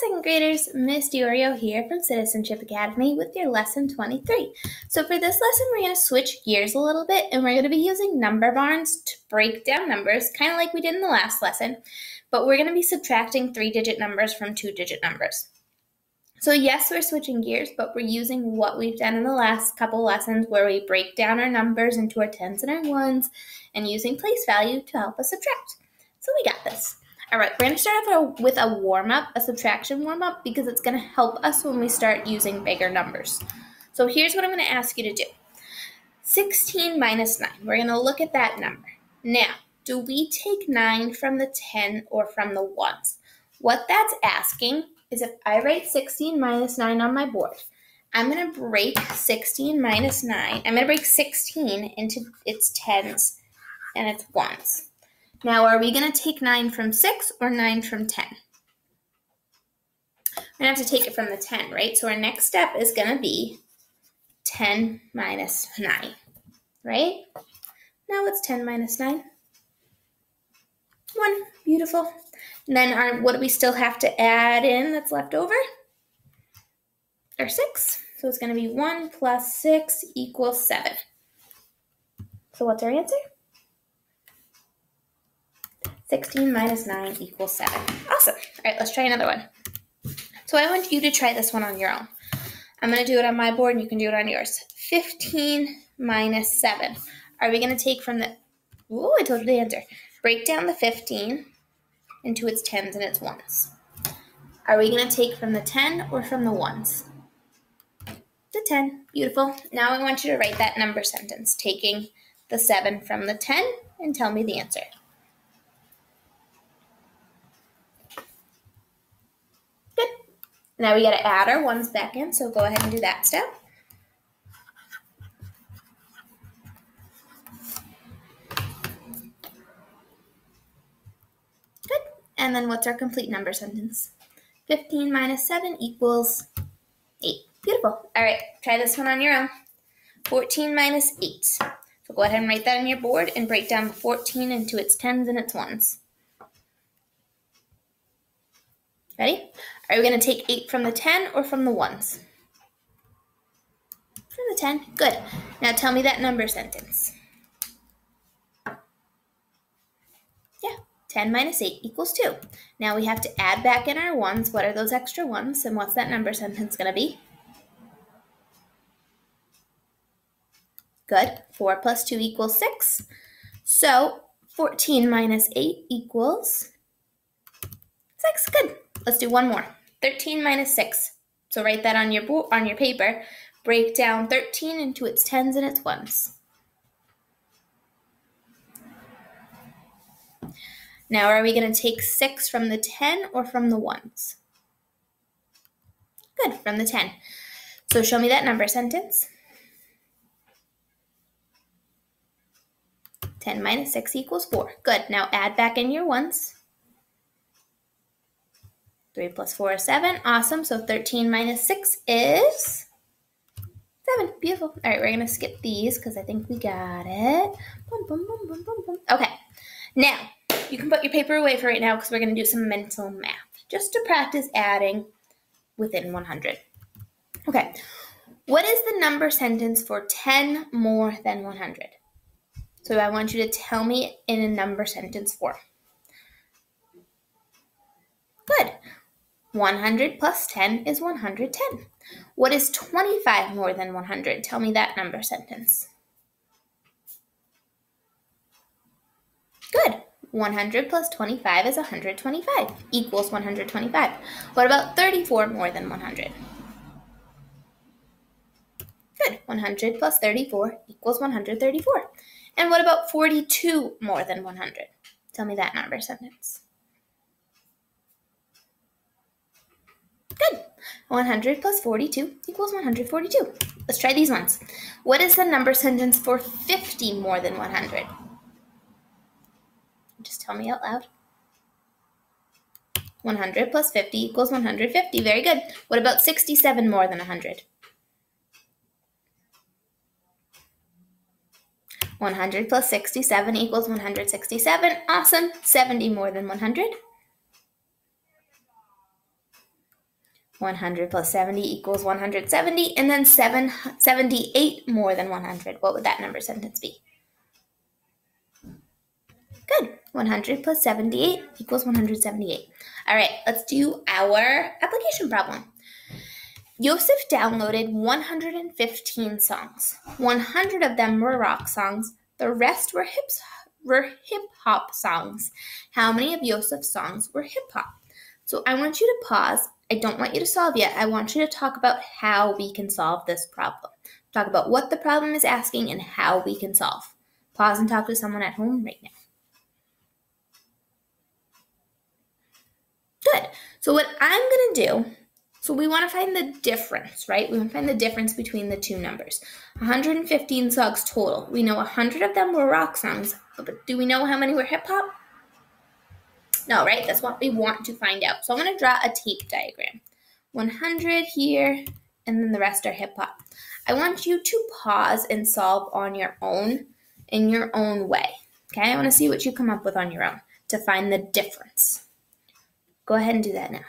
second graders, Miss DiOrio here from Citizenship Academy with your lesson 23. So for this lesson, we're going to switch gears a little bit, and we're going to be using number bonds to break down numbers, kind of like we did in the last lesson, but we're going to be subtracting three-digit numbers from two-digit numbers. So yes, we're switching gears, but we're using what we've done in the last couple lessons where we break down our numbers into our tens and our ones and using place value to help us subtract. So we got this. All right, we're going to start off with a warm-up, a subtraction warm-up, because it's going to help us when we start using bigger numbers. So here's what I'm going to ask you to do. 16 minus 9, we're going to look at that number. Now, do we take 9 from the 10 or from the 1s? What that's asking is if I write 16 minus 9 on my board, I'm going to break 16 minus 9. I'm going to break 16 into its 10s and its 1s. Now, are we going to take 9 from 6 or 9 from 10? We're going to have to take it from the 10, right? So our next step is going to be 10 minus 9, right? Now what's 10 minus 9? 1. Beautiful. And then what do we still have to add in that's left over? Our 6. So it's going to be 1 plus 6 equals 7. So what's our answer? 16 minus 9 equals 7. Awesome. All right, let's try another one. So I want you to try this one on your own. I'm going to do it on my board, and you can do it on yours. 15 minus 7. Are we going to take from the... Ooh, I told you the answer. Break down the 15 into its 10s and its 1s. Are we going to take from the 10 or from the 1s? The 10. Beautiful. Now I want you to write that number sentence, taking the 7 from the 10, and tell me the answer. Now we got to add our ones back in, so go ahead and do that step. Good. And then what's our complete number sentence? 15 minus 7 equals 8. Beautiful. All right, try this one on your own. 14 minus 8. So go ahead and write that on your board and break down the 14 into its 10s and its 1s. Ready? Are we going to take 8 from the 10 or from the 1s? From the 10. Good. Now tell me that number sentence. Yeah, 10 minus 8 equals 2. Now we have to add back in our 1s. What are those extra 1s? And what's that number sentence going to be? Good. 4 plus 2 equals 6. So 14 minus 8 equals 6. Good. Let's do one more. 13 minus 6. So write that on your paper. Break down 13 into its 10s and its 1s. Now are we going to take 6 from the 10 or from the 1s? Good, from the 10. So show me that number sentence. 10 minus 6 equals 4. Good. Now add back in your 1s. 3 plus 4 is 7. Awesome. So 13 minus 6 is 7. Beautiful. All right, we're going to skip these because I think we got it. Boom, boom, boom, boom, boom, boom. Okay. Now, you can put your paper away for right now because we're going to do some mental math just to practice adding within 100. Okay. What is the number sentence for 10 more than 100? So I want you to tell me in a number sentence form. Good. 100 plus 10 is 110. What is 25 more than 100? Tell me that number sentence. Good. 100 plus 25 is 125, equals 125. What about 34 more than 100? Good. 100 plus 34 equals 134. And what about 42 more than 100? Tell me that number sentence. 100 plus 42 equals 142. Let's try these ones. What is the number sentence for 50 more than 100? Just tell me out loud. 100 plus 50 equals 150. Very good. What about 67 more than 100? 100 plus 67 equals 167. Awesome. 70 more than 100? 100 plus 70 equals 170, and then 78 more than 100. What would that number sentence be? Good. 100 plus 78 equals 178. All right, let's do our application problem. Yosef downloaded 115 songs. 100 of them were rock songs. The rest were hip-hop songs. How many of Yosef's songs were hip-hop? So I want you to pause. I don't want you to solve yet. I want you to talk about how we can solve this problem. Talk about what the problem is asking and how we can solve. Pause and talk to someone at home right now. Good. So what I'm going to do, so we want to find the difference, right? We want to find the difference between the two numbers. 115 songs total. We know 100 of them were rock songs, but do we know how many were hip-hop? No, right? That's what we want to find out. So I'm going to draw a tape diagram. 100 here, and then the rest are hip-hop. I want you to pause and solve on your own, in your own way. Okay? I want to see what you come up with on your own to find the difference. Go ahead and do that now.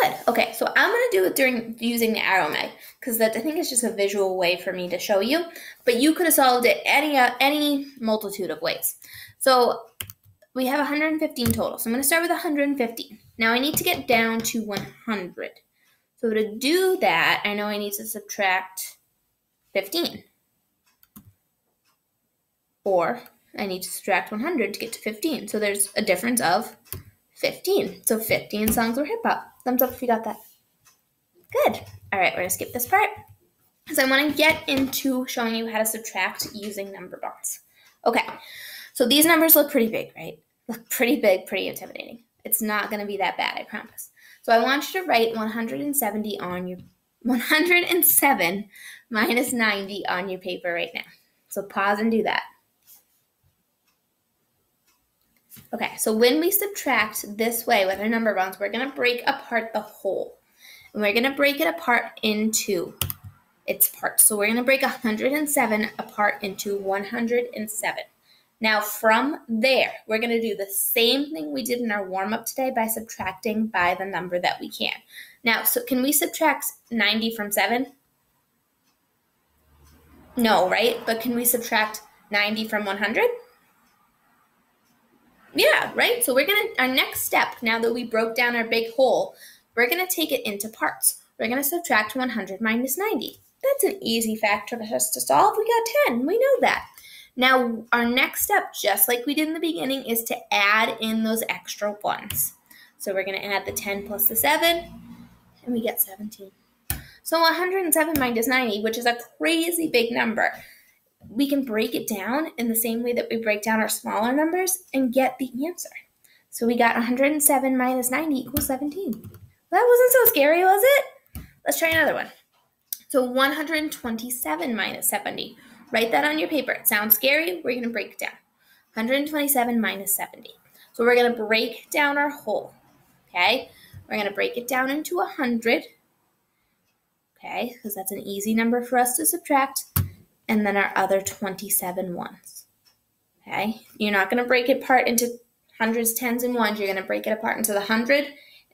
Good. Okay, so I'm going to do it using the arrow mag because I think it's just a visual way for me to show you. But you could have solved it any multitude of ways. So we have 115 total. So I'm going to start with 115. Now I need to get down to 100. So to do that, I know I need to subtract 15. Or I need to subtract 100 to get to 15. So there's a difference of 15. So 15 songs were hip-hop. Thumbs up if you got that. Good. All right, we're going to skip this part because I want to get into showing you how to subtract using number bonds. Okay, so these numbers look pretty big, right? Look pretty big, pretty intimidating. It's not going to be that bad, I promise. So I want you to write 170 on your 107 minus 90 on your paper right now. So pause and do that. Okay, so when we subtract this way with our number bonds, we're going to break apart the whole. And we're going to break it apart into its parts. So we're going to break 107 apart into 107. Now from there, we're going to do the same thing we did in our warm-up today by subtracting by the number that we can. Now, so can we subtract 90 from 7? No, right? But can we subtract 90 from 100? Yeah, right? So we're going to, our next step, now that we broke down our big whole, we're going to take it into parts. We're going to subtract 100 minus 90. That's an easy factor for us to solve. We got 10. We know that. Now, our next step, just like we did in the beginning, is to add in those extra ones. So we're going to add the 10 plus the 7, and we get 17. So 107 minus 90, which is a crazy big number. We can break it down in the same way that we break down our smaller numbers and get the answer. So we got 107 minus 90 equals 17. That wasn't so scary, was it? Let's try another one. So 127 minus 70. Write that on your paper. It sounds scary. We're going to break it down. 127 minus 70. So we're going to break down our whole. Okay? We're going to break it down into 100. Okay? Because that's an easy number for us to subtract. And then our other 27 ones, okay? You're not going to break it apart into hundreds, tens, and ones. You're going to break it apart into the 100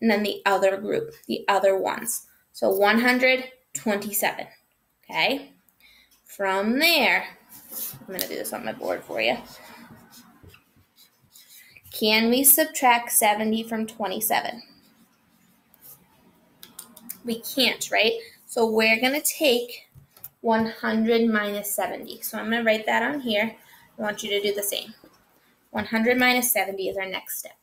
and then the other group, the other ones. So 127, okay? From there, I'm going to do this on my board for you. Can we subtract 70 from 27? We can't, right? So we're going to take 100 minus 70. So I'm going to write that on here. I want you to do the same. 100 minus 70 is our next step.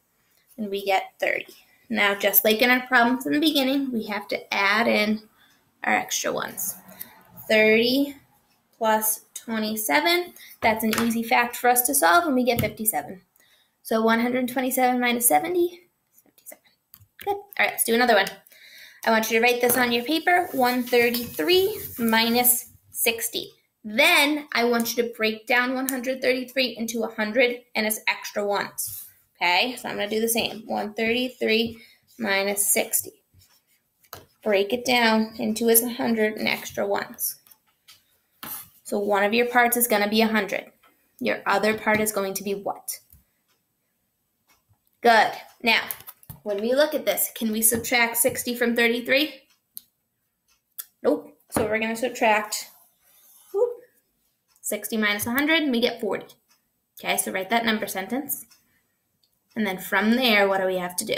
And we get 30. Now, just like in our problems in the beginning, we have to add in our extra ones. 30 plus 27. That's an easy fact for us to solve, and we get 57. So 127 minus 70 is 57. Good. All right, let's do another one. I want you to write this on your paper. 133 minus 60. Then I want you to break down 133 into 100 and its extra ones. Okay, so I'm going to do the same. 133 minus 60. Break it down into its 100 and extra ones. So one of your parts is going to be 100. Your other part is going to be what? Good. Now, when we look at this, can we subtract 60 from 33? Nope. So we're going to subtract 60 minus 100, and we get 40. Okay, so write that number sentence. And then from there, what do we have to do?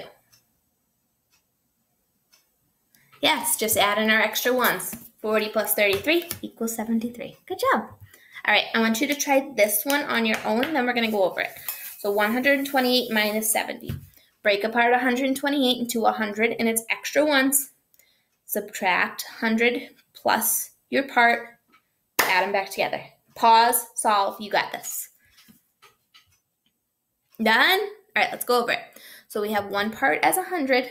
Yes, just add in our extra ones. 40 plus 33 equals 73. Good job. All right, I want you to try this one on your own, and then we're going to go over it. So 128 minus 70. Break apart 128 into 100 and its extra ones. Subtract 100 plus your part. Add them back together. Pause, solve, you got this. Done? All right, let's go over it. So we have one part as 100,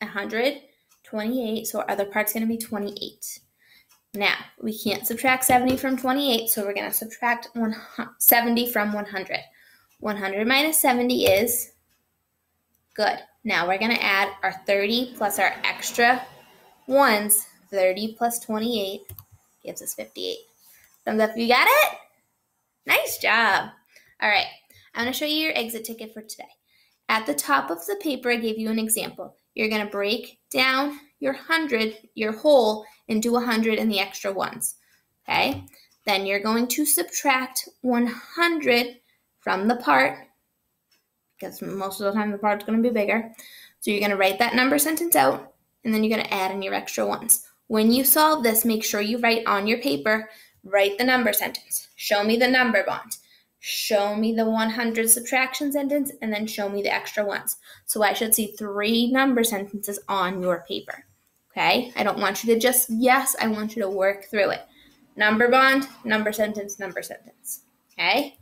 128, so our other part's going to be 28. Now, we can't subtract 70 from 28, so we're going to subtract 70 from 100. 100 minus 70 is good. Now we're going to add our 30 plus our extra ones. 30 plus 28 gives us 58. Thumbs up, you got it? Nice job. All right, I'm going to show you your exit ticket for today. At the top of the paper, I gave you an example. You're going to break down your 100, your whole, into 100 and the extra ones, okay? Then you're going to subtract 100 from the part, because most of the time the part's going to be bigger. So you're going to write that number sentence out, and then you're going to add in your extra ones. When you solve this, make sure you write on your paper, write the number sentence, show me the number bond, show me the 100 subtraction sentence, and then show me the extra ones. So I should see three number sentences on your paper, okay? I don't want you to just yes, I want you to work through it. Number bond, number sentence, okay?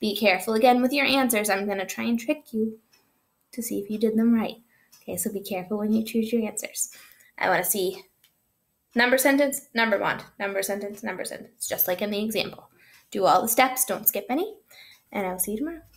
Be careful again with your answers. I'm going to try and trick you to see if you did them right. Okay, so be careful when you choose your answers. I want to see number sentence, number bond, number sentence, just like in the example. Do all the steps, don't skip any, and I will see you tomorrow.